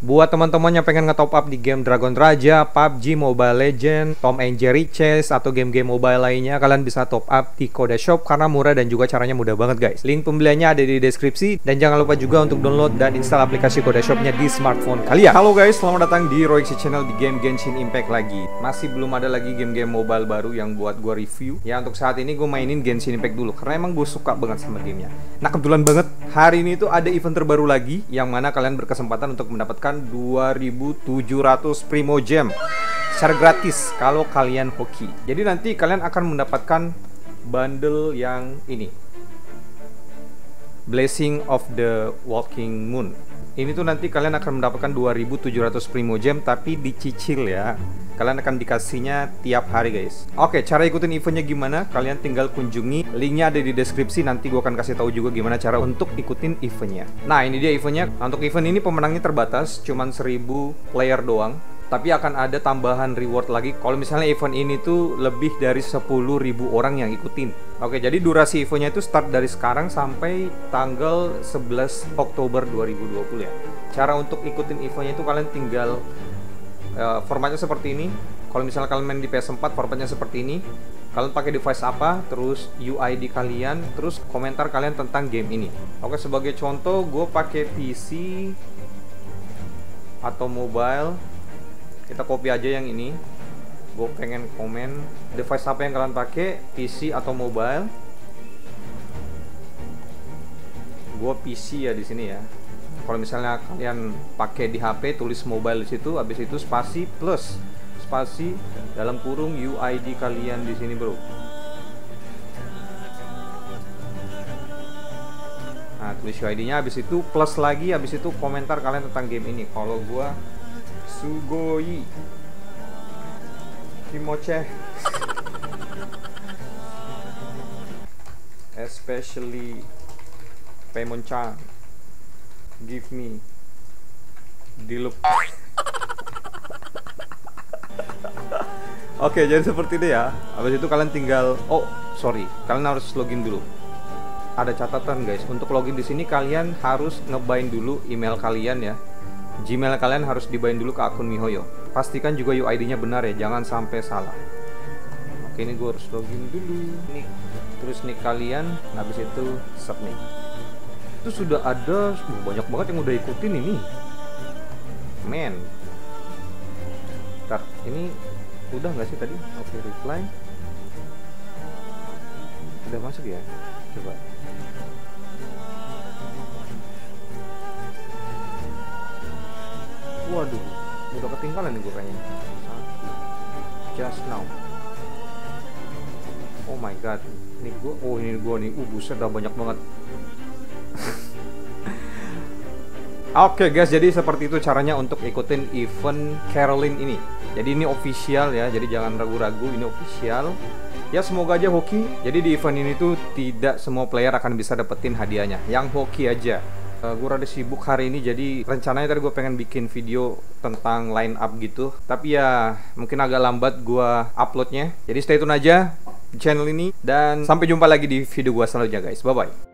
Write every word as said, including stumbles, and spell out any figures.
Buat teman-teman yang pengen nge-top up di game Dragon Raja, P U B G, Mobile Legend, Tom and Jerry Chess, atau game-game mobile lainnya, kalian bisa top up di Kodashop karena murah dan juga caranya mudah banget guys. Link pembeliannya ada di deskripsi, dan jangan lupa juga untuk download dan install aplikasi Kodashopnya di smartphone kalian. Halo guys, selamat datang di Royce Channel di game Genshin Impact lagi. Masih belum ada lagi game-game mobile baru yang buat gue review. Ya untuk saat ini gue mainin Genshin Impact dulu, karena emang gue suka banget sama gamenya. Nah kebetulan banget, hari ini tuh ada event terbaru lagi, yang mana kalian berkesempatan untuk mendapatkan dua ribu tujuh ratus Primogem secara gratis kalau kalian hoki. Jadi nanti kalian akan mendapatkan bundle yang ini, Blessing of the Walking Moon. Ini tuh nanti kalian akan mendapatkan dua ribu tujuh ratus Primogem, tapi dicicil ya. Kalian akan dikasihnya tiap hari guys. Oke, cara ikutin eventnya gimana? Kalian tinggal kunjungi, linknya ada di deskripsi. Nanti gue akan kasih tahu juga gimana cara untuk ikutin eventnya. Nah ini dia eventnya. Untuk event ini pemenangnya terbatas, cuman seribu player doang. Tapi akan ada tambahan reward lagi kalau misalnya event ini tuh lebih dari sepuluh ribu orang yang ikutin. Oke, jadi durasi eventnya itu start dari sekarang sampai tanggal sebelas Oktober dua ribu dua puluh ya. Cara untuk ikutin eventnya itu kalian tinggal Uh, formatnya seperti ini. Kalau misalnya kalian main di P S empat, formatnya seperti ini. Kalian pakai device apa, terus U I D kalian, terus komentar kalian tentang game ini. Oke, sebagai contoh gue pakai P C atau mobile. Kita copy aja yang ini. Gue pengen komen device apa yang kalian pakai, P C atau mobile. Gue P C ya di sini ya. Kalau misalnya kalian pakai di H P, tulis mobile di situ, habis itu spasi plus spasi dalam kurung U I D kalian di sini, bro. Nah, tulis U I D-nya, habis itu plus lagi, habis itu komentar kalian tentang game ini. Kalau gua sugoi kimoche, especially Paimon-chan, give me dilup. Oke, jadi seperti itu ya. Habis itu kalian tinggal, oh sorry, kalian harus login dulu. Ada catatan guys, untuk login di sini kalian harus ngebind dulu email kalian ya. Gmail kalian harus dibind dulu ke akun Mihoyo. Pastikan juga U I D-nya benar ya, jangan sampai salah. Oke, ini gue harus login dulu. Nih, terus nick kalian, habis itu submit. Itu sudah ada banyak banget yang udah ikutin ini, men. Ntar ini udah nggak sih tadi? Oke, reply udah masuk ya, coba. Waduh, udah ketinggalan nih gue kayaknya. Just now. Oh my god, ini gue, oh ini gue nih, uh buset dah banyak banget. Oke okay guys, jadi seperti itu caranya untuk ikutin event Caroline ini. Jadi ini official ya, jadi jangan ragu-ragu, ini official. Ya semoga aja hoki. Jadi di event ini tuh tidak semua player akan bisa dapetin hadiahnya, yang hoki aja. Uh, gue rada sibuk hari ini, jadi rencananya tadi gue pengen bikin video tentang line up gitu. Tapi ya mungkin agak lambat gue uploadnya. Jadi stay tune aja di channel ini, dan sampai jumpa lagi di video gue selanjutnya guys. Bye-bye.